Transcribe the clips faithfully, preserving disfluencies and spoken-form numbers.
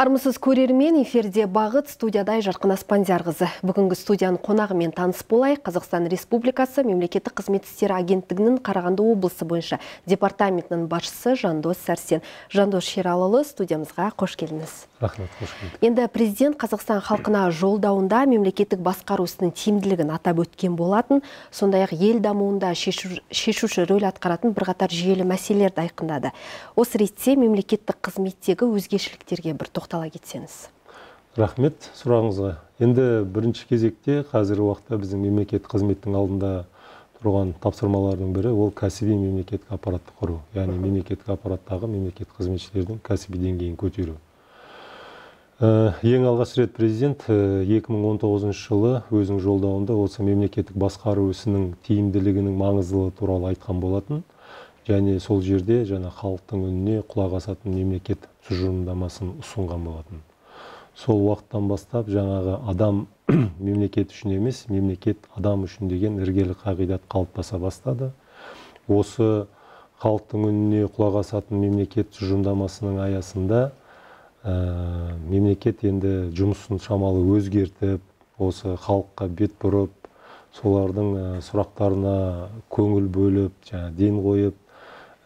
Армысыз көрермен, эфирде бағыт, студиядай Жарқын Аспандиярқызы. Бүгінгі студияның қонағымен таныс болай. Қазақстан Республикасы Мемлекеттік қызметістері агенттігінің Қарағанды облысы бойынша департаментінің басшысы Жандос Сәрсен. Жандос Шералалы, студиямызға қош келдіңіз. Рахмет, қош келдік. Енді президент Қазақстан халқына жолдауында мемлекеттік басқарусының тиімділігін атап өткен болатын, сондай-ақ ел дамуында шешуші рөл атқаратын бірқатар жүйелі мәселелерді айқындады. Осы ретте мемлекеттік қызметтегі өзгешіліктерге бір тоқталып тала кетсеңіз. Рахмет сұрағыңызға. Енді бірінші кезекте қазіргі уақытта біздің мемлекет қызметтің алдында тұрған тапсырмалардың бірі ол кәсіби мемлекеттік аппаратты құру, яғни мемлекеттік аппараттағы мемлекет қызметшілердің кәсіби деңгейін көтеру. Ең алғаш рет президент екі мың он тоғызыншы жылы өзінің жолдауында осы мемлекеттік басқару ісінің тиімділігінің маңыздылығы туралы айтқан болатын. Және сол жерде жаңа халықтың үніне құлақ асатын мемлекет тұжырымдамасын ұсынған болатын. Сол уақыттан бастап жаңағы адам мемлекет үшін емес, мемлекет адам үшін деген іргелі қағидат қалыптаса бастады. Осы халықтың үніне құлақ асатын мемлекет тұжырымдамасының аясында ә, мемлекет енді жұмысын шамалы өзгертіп, осы халыққа бет бұрып, солардың сұрақтарына көңіл бөліп, жаңа ден қойып,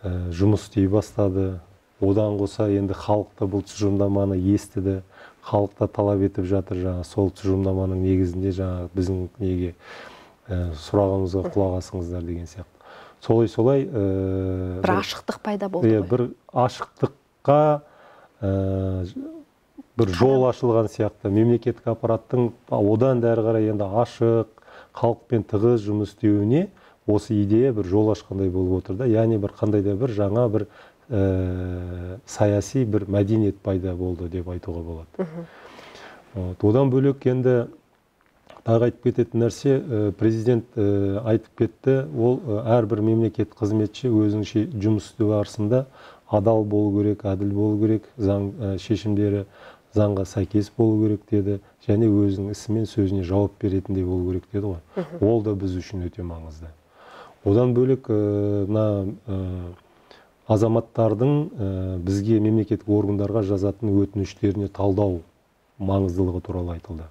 жұмыс істей бастады. Одан қоса енді халықта бұл тұжырымдаманы естіді, халықта талап етіп жатыр. Жаңа сол тұжырымдаманың негізінде жаңа біздің неге ә, сұрағымызға құлақ асыңыздар деген сияқты. Солай солай ә, бір ашықтық пайда болды. Ә, бір ашықтыққа ә, бір жол ашылған сияқты. Мемлекеттік аппараттың одан дәрі қарай енді ашық, халықпен тығыз жұмыс істеуіне осы идея бір жол ашқандай болып отыр да, яғни бір қандай да бір жаңа бір ә, саяси бір мәдениет пайда болды деп айтуға болады. Вот, одан бөлек енді тағы айтып кететін нәрсе, ә, президент ә, айтып кетті, ол әрбір мемлекет қызметші өзінше жұмыс істеу арасында адал болу керек, әділ болу керек, заң ә, шешімдері заңға сәйкес болу керек деді, және өзінің ісімен сөзіне жауап беретіндей болу керек деді ғой. Ол да біз үшін өте маңызды. Одан бөлек мына ә, ә, азаматтардың ә, бізге мемлекеттік органдарға жазатын өтініштеріне талдау маңыздылығы туралы айтылды.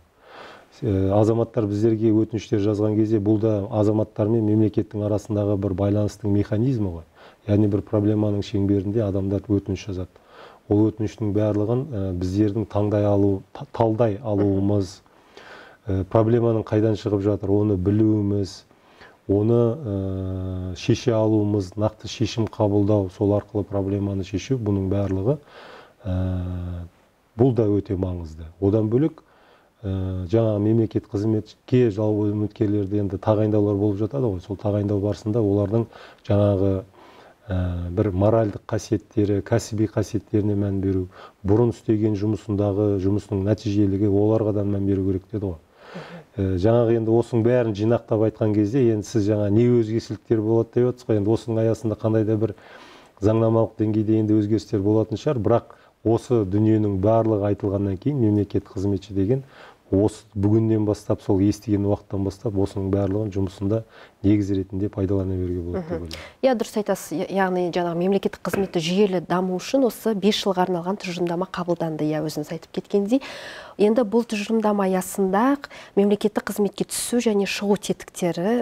Ә, азаматтар біздерге өтініштер жазған кезде бұл да азаматтар мен мемлекеттің арасындағы бір байланыстың механизмі ғой. Яғни бір проблеманың шеңберінде адамдар өтініш жазады. Ол өтініштің барлығын ә, біздердің таңдай алу, та, талдай алуымыз, ә, проблеманың қайдан шығып жатыр, оны білуіміз, оны ә, шеше алуымыз, нақты шешім қабылдау, сол арқылы проблеманы шешу, бұның барлығы ә, бұл да өте маңызды. Одан бөлек ә, жаңа мемлекет қызметке жалпы үміткерлерді енді тағайындаулар болып жатады ғой. Сол тағайындау барысында олардың жаңағы ә, бір моральдық қасиеттері, кәсіби қасиеттеріне мән беру, бұрын істеген жұмысындағы жұмысының нәтижелігі, оларға да мән беру керек деді ғой. Жаңағы енді осының бәрін жинақтап айтқан кезде, енді сіз жаңа не өзгешіліктер болады деп отырсыз ғой, енді осының аясында қандай да бір заңнамалық деңгейде енді өзгерістер болатын шығар, бірақ осы дүниенің барлығы айтылғаннан кейін мемлекет қызметші деген осы бүгіннен бастап, сол естіген уақыттан бастап осының барлығын жұмысында негіз ретінде пайдалана беруге болады деп ойлаймын. Иә, дұрыс айтасыз. Яғни жаңағы мемлекеттік қызметті жүйелі даму үшін осы бес жылға арналған тұжырымдама қабылданды, иә, өзіңіз айтып кеткендей. Енді бұл тұжырымдама аясында мемлекеттік қызметке түсу және шығу тетіктері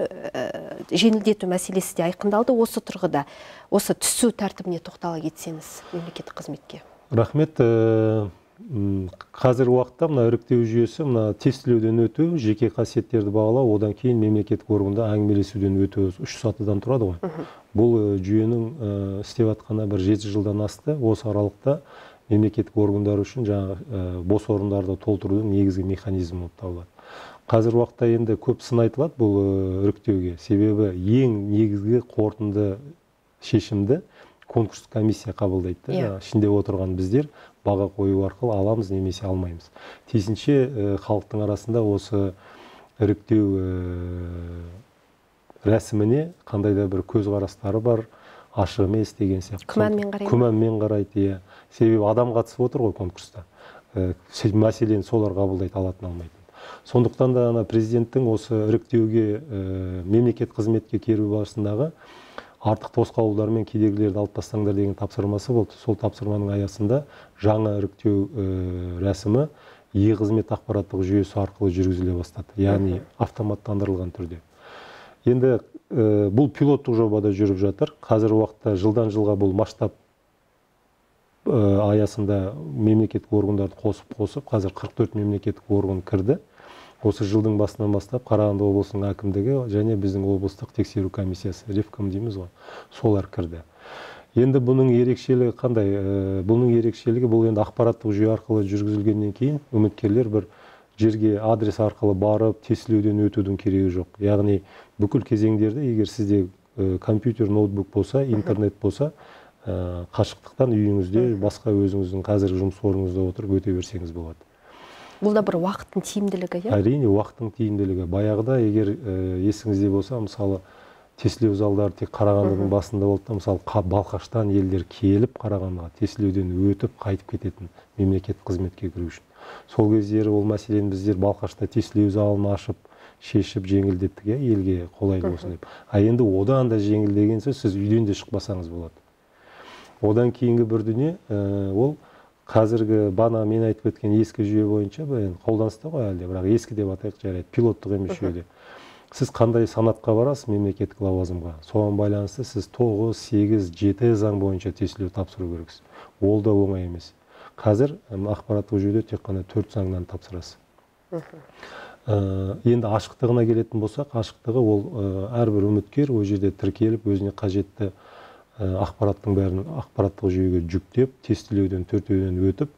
жеңілдету мәселесі де айқындалды. Осы тұрғыда осы түсу тәртібіне тоқтала кетсеңіз мемлекеттік қызметке. Рахмет. Қазір уақытта мына іріктеу жүйесі, мына тестілеуден өту, жеке қасиеттерді бағалау, одан кейін мемлекеттік органда әңгімелесуден өту, үш сатыдан тұрады ғой. Бұл жүйенің істеп жатқанына бір жеті жылдан асты. Осы аралықта мемлекеттік органдар үшін жаңа бос орындарды толтырудың негізгі механизмі болып табылады. Қазір уақытта енді көп сын айтылады бұл іріктеуге, себебі ең негізгі қорытынды шешімді конкурс комиссия қабылдайды. Yeah. Ішінде отырған біздер баға қою арқылы аламыз немесе алмаймыз. Тесінше халықтың арасында осы іріктеу ә, рәсіміне қандай да бір көзқарастары бар, ашық емес деген сияқты. Күмәнмен қарайды. Күмәнмен қарайды. Себебі адам қатысып отыр ғой конкурста. Ә, мәселен солар қабылдайды, алатын алмайтын. Сондықтан да ана президенттің осы іріктеуге ә, мемлекет қызметке керу барысындағы артық тосқауылдар мен кедергілерді алып тастаңдар деген тапсырмасы болды. Сол тапсырманың аясында жаңа іріктеу рәсімі е-қызмет ақпараттық жүйесі арқылы жүргізіле бастады, яғни автоматтандырылған түрде. Енді ә, бұл пилоттық жобада жүріп жатыр. Қазір уақытта жылдан жылға бұл масштаб ә, аясында мемлекеттік органдарды қосып-қосып, қазір қырық төрт мемлекеттік орган кірді. Осы жылдың басынан бастап Қарағанды облысының әкімдігі және біздің облыстық тексеру комиссиясы, РИФКОМ дейміз ғой, солар кірді. Енді бұның ерекшелігі қандай? Бұның ерекшелігі бұл енді ақпараттық жүйе арқылы жүргізілгеннен кейін үміткерлер бір жерге адрес арқылы барып тестілеуден өтудің керегі жоқ. Яғни бүкіл кезеңдерде, егер сізде компьютер, ноутбук болса, интернет болса, қашықтықтан үйіңізде басқа өзіңіздің қазіргі жұмыс орныңызда отырып өте берсеңіз болады. Бұл да бір уақыттың тиімділігі, иә? Әрине, уақыттың тиімділігі. Баяғыда, егер есіңізде болса, мысалы, тестілеу залдары тек Қарағандының басында болды, мысалы, Балқаштан елдер келіп Қарағандыға тестілеуден өтіп қайтып кететін мемлекеттік қызметке кіру үшін. Сол кездері ол мәселені біздер Балқашта тестілеу залын ашып, шешіп жеңілдеттік, иә, елге қолайлы болсын деп. А енді одан да жеңілдеген сөз, сіз үйден де шықпасаңыз болады. Одан кейінгі бір дүние, ол қазіргі бана мен айтып өткен ескі жүйе бойынша, қолданыста ғой әлде, бірақ ескі деп атайық жарайды, пилоттық емес жүйеде. Сіз қандай санатқа барасыз мемлекеттік лауазымға? Соған байланысты сіз тоғыз, сегіз, жеті заң бойынша тестілеу тапсыру керексіз. Ол да оңай емес. Қазір ақпараттық жүйеде тек қана төрт заңнан тапсырасыз. Енді ашықтығына келетін болсақ, ашықтығы ол әрбір үміткер ол жерде тіркеліп, өзіне қажетті ақпараттың бәрін ақпараттық жүйеге жүктеп, тестілеуден төртеуден өтіп,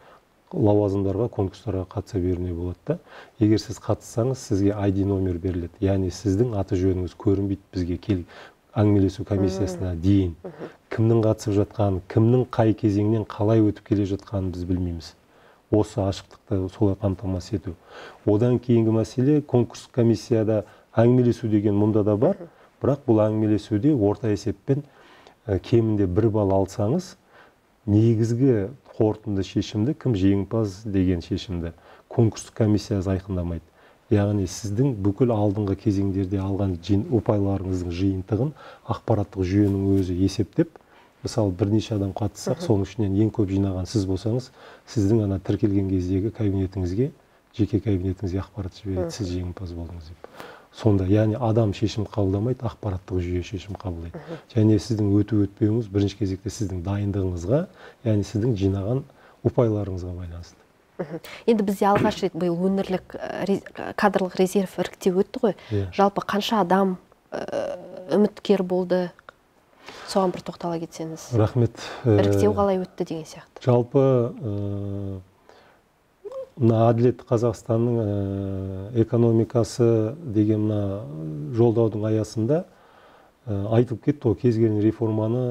лауазымдарға, конкурстарға қатыса беруіне болады. Егер сіз қатыссаңыз, сізге ай ди номер беріледі. Яғни сіздің аты жөніңіз көрінбейді бізге кел әңгімелесу комиссиясына дейін. Кімнің қатысып жатқанын, кімнің қай кезеңнен қалай өтіп келе жатқанын біз білмейміз. Осы ашықтықты солай қамтамасыз ету. Одан кейінгі мәселе конкурс комиссияда әңгімелесу деген мұнда да бар, бірақ бұл әңгімелесуде орта есеппен кемінде бір балл алсаңыз, негізгі қорытынды шешімді, кім жеңімпаз деген шешімді конкурстық комиссиясы айқындамайды. Яғни сіздің бүкіл алдыңғы кезеңдерде алған ұпайларыңыздың жиынтығын ақпараттық жүйенің өзі есептеп, мысалы бірнеше адам қатыссақ, соның ішінен ең көп жинаған сіз болсаңыз, сіздің ана тіркелген кездегі кабинетіңізге, жеке кабинетіңізге ақпарат жібереді, сіз жеңімпаз болдыңыз деп. Сонда, яғни адам шешім қабылдамайды, ақпараттық жүйе шешім қабылдайды. Және сіздің өтіп-өтпеуіңіз бірінші кезекте сіздің дайындығыңызға, яғни сіздің жинаған ұпайларыңызға байланысты. Енді бізде алғаш рет бұл өңірлік кадрлық резерв іріктеу өтті ғой. Жалпы қанша адам үміткер болды? Соған бір тоқтала кетсеңіз. Рахмет. Іріктеу қалай өтті деген сияқты. Жалпы мына әділетті Қазақстанның экономикасы деген мына жолдаудың аясында айтып кетті ғой, кез келген реформаны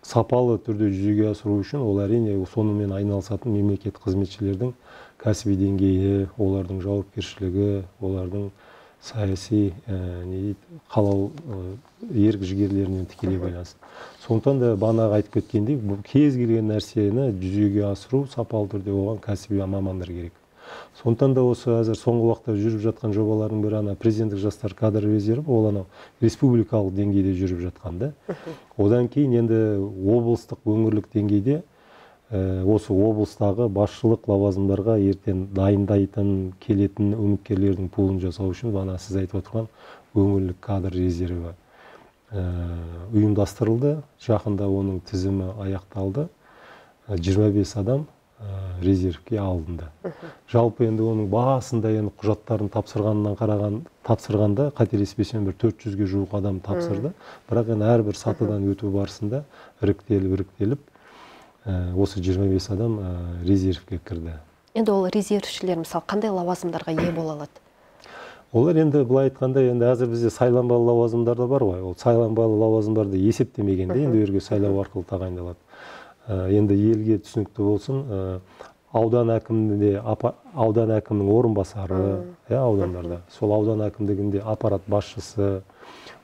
сапалы түрде жүзеге асыру үшін ол әрине сонымен айналысатын мемлекеттік қызметшілердің кәсіби деңгейі, олардың жауапкершілігі, олардың саяси қалау ерік жігерлерінен тікелей байланысты. Сондықтан да бағанағы айтып кеткендей, кез келген нәрсені жүзеге асыру сапалы түрде оған кәсіби мамандар керек. Сондықтан да осы әзір соңғы уақытта жүріп жатқан жобалардың бірі ана президенттік жастар кадр резерві, ол анау республикалық деңгейде жүріп жатқанда. Одан кейін енді облыстық, өңірлік деңгейде осы облыстағы басшылық лауазымдарға ертең дайындайтын, келетін үміткерлердің пулын жасау үшін бана сіз айтып отырған өңірлік кадр резерві ұйымдастырылды. Жақында оның тізімі аяқталды. жиырма бес адам резервке алынды. Жалпы енді оның басында енді құжаттарын тапсырғаннан қараған тапсырғанда қателеспесем бір төрт жүзге жуық адам тапсырды. Бірақ енді әрбір сатыдан өту барысында іріктеліп-іріктеліп осы жиырма бес адам резервке кірді. Енді ол резервшілер, мысалы, қандай лауазымдарға ие бола алады? Олар енді былай айтқанда, енді әзір бізде сайланбалы лауазымдар да бар ғой. Ол сайланбалы лауазымдарды есептемегенде енді өрге сайлау арқылы тағайындалады. Енді елге түсінікті болсын, аудан әкімінде аудан әкімінің орынбасары, аудандарда, сол аудан әкімдігінде аппарат басшысы,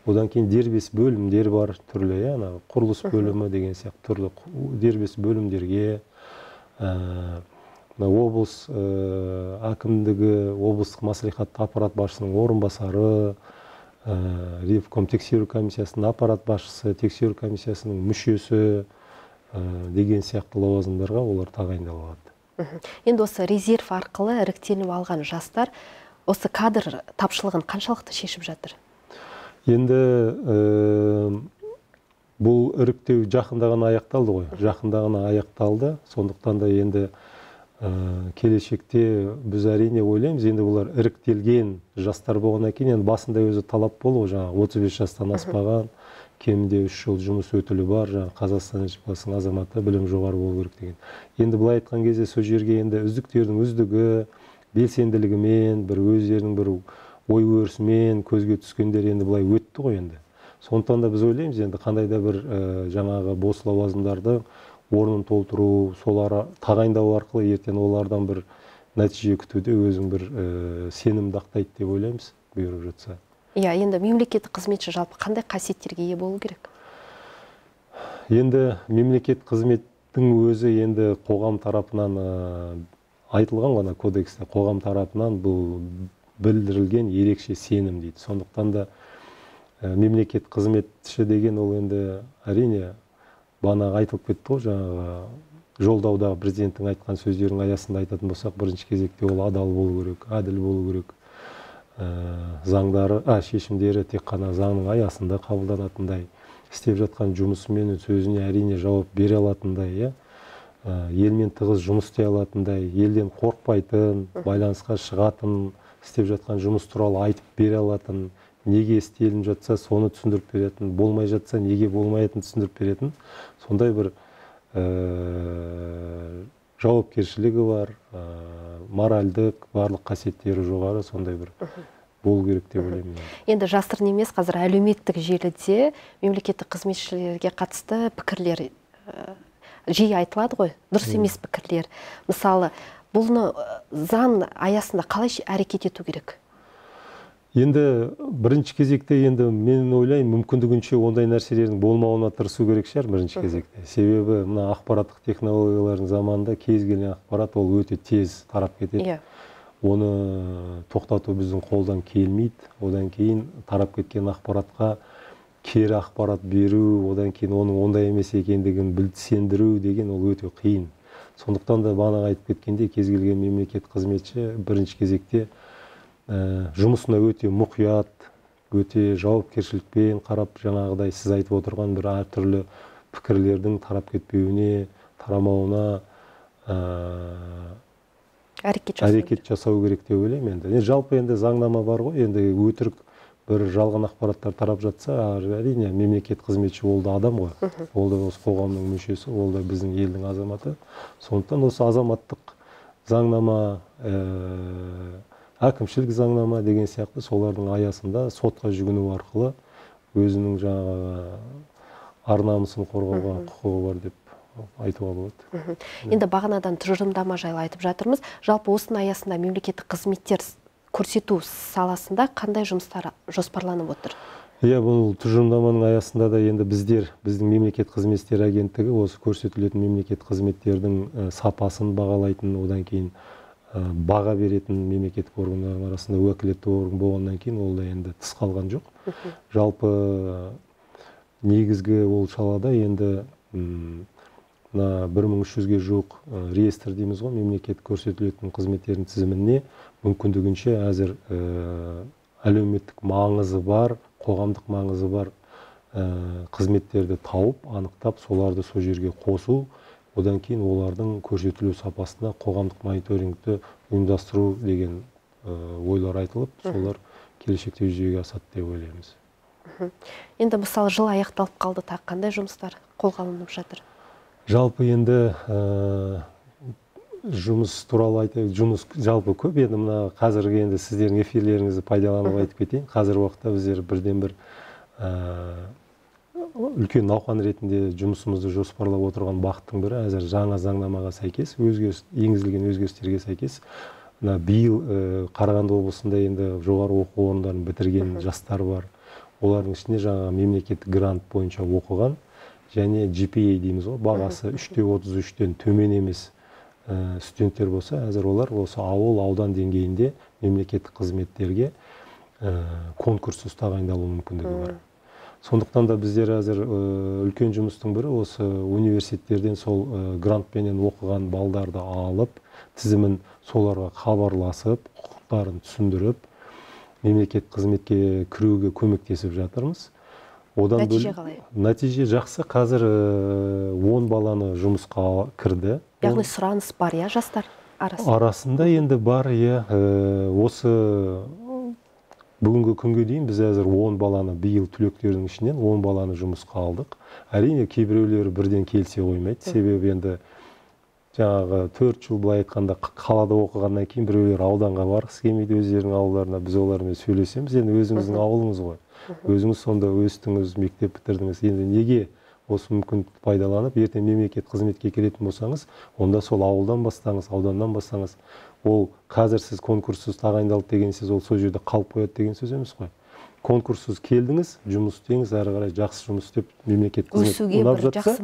одан кейін дербес бөлімдер бар түрлі, яна, құрылыс бөлімі деген сияқты түрлі дербес бөлімдерге, ә, облыс ә, әкімдігі, облыстық мәслихатты аппарат басшысының орынбасары, ә, РИФКОМ тексеру комиссиясының аппарат басшысы, тексеру комиссиясының мүшесі деген сияқты лауазымдарға олар тағайындалады. Енді осы резерв арқылы іріктеліп алған жастар осы кадр тапшылығын қаншалықты шешіп жатыр? Енді бұл іріктеу жақындағана аяқталды ғой, жақындағана аяқталды. Сондықтан да енді келешекте біз әрине ойлаймыз, енді бұлар іріктелген жастар болғаннан кейін, енді басында өзі талап болу, жаңағы отыз бес жастан аспаған, кемінде үш жыл жұмыс өтілі бар, жаңағы Қазақстан Республикасының азаматы, білім жоғары болу керек деген. Енді былай айтқан кезде сол жерге енді үздіктердің үздігі, белсенділігімен, бір өздерінің бір ой өрісімен көзге түскендер енді былай өтті ғой енді. Сондықтан да біз ойлаймыз, енді қандай да бір жаңағы бос лауазымдарды орнын толтыру, солар тағайындау арқылы ертең олардан бір нәтиже күтуде өзің бір сенімді ақтайды деп ойлаймыз, бұйырып жатса. Иә, енді мемлекеттік қызметші жалпы қандай қасиеттерге ие болу керек? Енді мемлекет қызметтің өзі енді қоғам тарапынан айтылған ғана кодексте, қоғам тарапынан бұл білдірілген ерекше сенім дейді. Сондықтан да мемлекет қызметші деген ол енді әрине бана айтылып кетті ғой, жаңағы жолдаудағы президенттің айтқан сөздерінің аясында айтатын болсақ, бірінші кезекте ол адал болу керек, әділ болу керек, заңдары, а шешімдері тек қана заңның аясында қабылданатындай, істеп жатқан жұмысымен сөзіне әрине жауап бере алатындай, елмен тығыз жұмыс істей алатындай, елден қорқпайтын, байланысқа шығатын, істеп жатқан жұмыс туралы айтып бере алатын, неге істелін жатса, соны түсіндіріп беретін, болмай жатса, неге болмайатын түсіндіріп беретін. Сондай бір жауапкершілігі бар, моральдық, барлық қасиеттері жоғары, сондай бір болу керек деп ойлаймын. Енді жасырын емес, қазір әлеуметтік желіде мемлекеттік қызметшілерге қатысты пікірлер жиі айтылады ғой, дұрыс емес пікірлер. Мысалы, бұны заң аясында қалай әрекет ету керек? Енді бірінші кезекте, енді мен ойлайын, мүмкіндігінше ондай нәрселердің болмауына тырысу керек шығар бірінші кезекте. Себебі мына ақпараттық технологиялардың заманында кез келген ақпарат ол өте тез тарап кетеді. Оны тоқтату біздің қолдан келмейді. Одан кейін тарап кеткен ақпаратқа кері ақпарат беру, одан кейін оның ондай емес екендігін білсендіру деген ол өте қиын. Сондықтан да бағана айтып кеткенде кез келген мемлекет қызметші бірінші кезекте жұмысына өте мұқият, өте жауапкершілікпен қарап, жаңағыдай сіз айтып отырған бір әртүрлі пікірлердің тарап кетпеуіне, тарамауына әрекет жасау керек деп ойлаймын. Жалпы енді заңнама бар ғой, енді өтірік бір жалған ақпараттар тарап жатса, әрине мемлекет қызметші ол да адам ғой, ол да осы қоғамның мүшесі, ол да біздің елдің азаматы. Сондықтан осы азаматтық заңнама, әкімшілік заңнама деген сияқты солардың аясында сотқа жүгіну арқылы өзінің жаңағы ар-намысын қорғауға құқығы бар деп айтуға болады. Енді бағанадан тұжырымдама жайлы айтып жатырмыз. Жалпы осының аясында мемлекеттік қызметтер көрсету саласында қандай жұмыстар жоспарланып отыр? Иә, бұл тұжырымдаманың аясында да енді біздер, біздің мемлекет қызметтер агенттігі осы көрсетілетін мемлекет қызметтердің сапасын бағалайтын, одан кейін баға беретін мемлекеттік органдардың арасында уәкілетті орган болғаннан кейін ол да енді тыс қалған жоқ. Жалпы негізгі ол салада енді бір мың үш жүзге жуық реестр дейміз ғой, мемлекет көрсетілетін қызметтердің тізіміне мүмкіндігінше әзір әлеуметтік маңызы бар, қоғамдық маңызы бар қызметтерді тауып, анықтап, соларды сол жерге қосу, одан кейін олардың көрсетілу сапасына қоғамдық мониторингті ұйымдастыру деген ойлар айтылып, солар келешекте жүзеге асады деп ойлаймыз. Енді мысалы жыл аяқталып қалды, тағы қандай жұмыстар қолға алынып жатыр? Жалпы енді жұмыс туралы айтайық, жұмыс жалпы көп. Енді мына қазіргі енді сіздердің эфирлеріңізді пайдаланып айтып кетейін. Қазір уақытта біздер бірден бір үлкен науқан ретінде жұмысымызды жоспарлап отырған бақыттың бірі әзір жаңа заңнамаға сәйкес, енгізілген өзгерістерге сәйкес, биыл Қарағанды облысында енді жоғары оқу орындарын бітірген жастар бар. Олардың ішінде жаңа мемлекеттік грант бойынша оқыған және джи пи эй дейміз ғой, бағасы үштен отыз үштен төмен емес студенттер болса, әзір олар осы ауыл, аудан деңгейінде мемлекеттік қызметтерге конкурс тағайындалу мүмкіндігі бар. Сондықтан да біздер әзір үлкен жұмыстың бірі осы университеттерден сол грантпенен оқыған балдарды алып, тізімін соларға хабарласып, құқықтарын түсіндіріп, мемлекет қызметке кіруге көмектесіп жатырмыз. Одан нәтиже қалай? Нәтиже жақсы. Қазір он баланы жұмысқа кірді. Яғни сұраныс бар, я, жастар арасында? Арасында енді бар, я, осы бүгінгі күнге дейін біз әзір он баланы, биыл түлектердің ішінен он баланы жұмысқа алдық. Әрине, кейбіреулері бірден келсе қоймайды. Себебі енді жаңағы төрт жыл былай айтқанда қалада оқығаннан кейін біреулер ауданға барғысы келмейді, өздерінің ауылдарына. Біз олармен сөйлесеміз, енді өзіңіздің ауылыңыз ғой. Өзіңіз сонда өстіңіз, мектеп бітірдіңіз. Енді неге осы мүмкіндікті пайдаланып, ертең мемлекет қызметке келетін болсаңыз, онда сол ауылдан бастаңыз, ауданнан бастаңыз. Ол қазір сіз конкурссыз тағайындалды деген сіз ол сол жерде қалып қояды деген сөз емес қой. Конкурссыз келдіңіз, жұмыс істеңіз, әрі қарай жақсы жұмыс істеп мемлекет қызметіне ұнап жатса,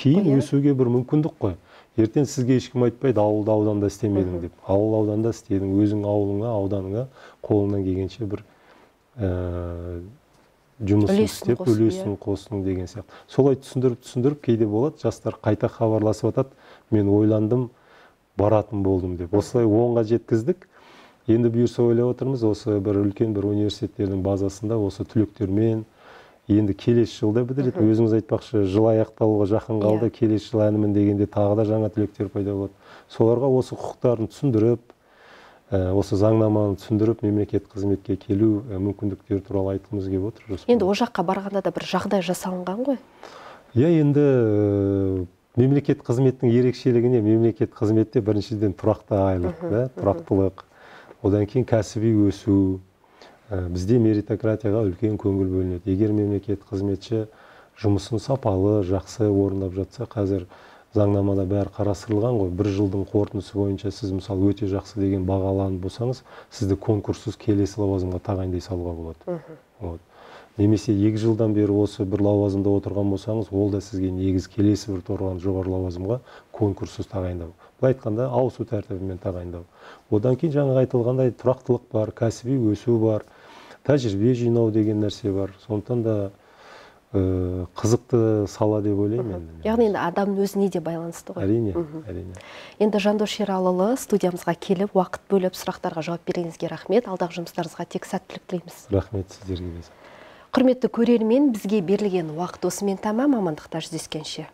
кейін өсуге бір мүмкіндік қой. Ертең сізге ешкім айтпайды, ауылда ауданда істемедің деп. Ауыл ауданда істедің, өзің ауылыңа, ауданыңа қолынан келгенше бір жұмысын істеп, үлесін қосын деген сияқты. Солай түсіндіріп, түсіндіріп кейде болады, жастар қайта хабарласып атады, мен ойландым, баратын болдым деп. Осылай онға жеткіздік. Енді бұйырса ойлап отырмыз, осы бір үлкен бір университеттердің базасында осы түлектермен енді келесі жылда бітіреді. Өзіңіз айтпақшы, жыл аяқталуға жақын қалды, келесі жыл әнімін дегенде тағы да жаңа түлектер пайда болады. Соларға осы құқықтарын түсіндіріп, осы заңнаманы түсіндіріп, мемлекет қызметке келу мүмкіндіктері туралы айтқымыз келіп отыр. Енді ол жаққа барғанда да бір жағдай жасалынған ғой? Иә, енді мемлекет қызметтің ерекшелігіне, мемлекет қызметте біріншіден тұрақты айлық, тұрақтылық, одан кейін кәсіби өсу. Бізде меритократияға үлкен көңіл бөлінеді. Егер мемлекет қызметші жұмысын сапалы, жақсы орындап жатса, қазір заңнамада бәрі қарастырылған ғой. Бір жылдың қорытындысы бойынша сіз мысалы өте жақсы деген бағаланып болсаңыз, сізді конкурссыз келесі лауазымға тағайындай салуға болады. Вот. Немесе екі жылдан бері осы бір лауазымда отырған болсаңыз, ол да сізге негіз келесі бір торған жоғары лауазымға конкурссыз тағайындау. Былай айтқанда, ауысу тәртібімен тағайындау. Одан кейін жаңа айтылғандай тұрақтылық бар, кәсіби өсу бар, тәжірибе жинау деген нәрсе бар. Сондықтан да қызықты сала деп ойлаймын. Яғни енді адамның өзіне де байланысты ғой. Әрине, әрине. Енді Жандос Сәрсен студиямызға келіп, уақыт бөліп сұрақтарға жауап бергеніңізге рахмет. Алдағы жұмыстарыңызға тек сәттілік тілейміз. Рахмет сіздерге. Құрметті көрермен, бізге берілген уақыт осымен тамам. Амандықта жүздескенше.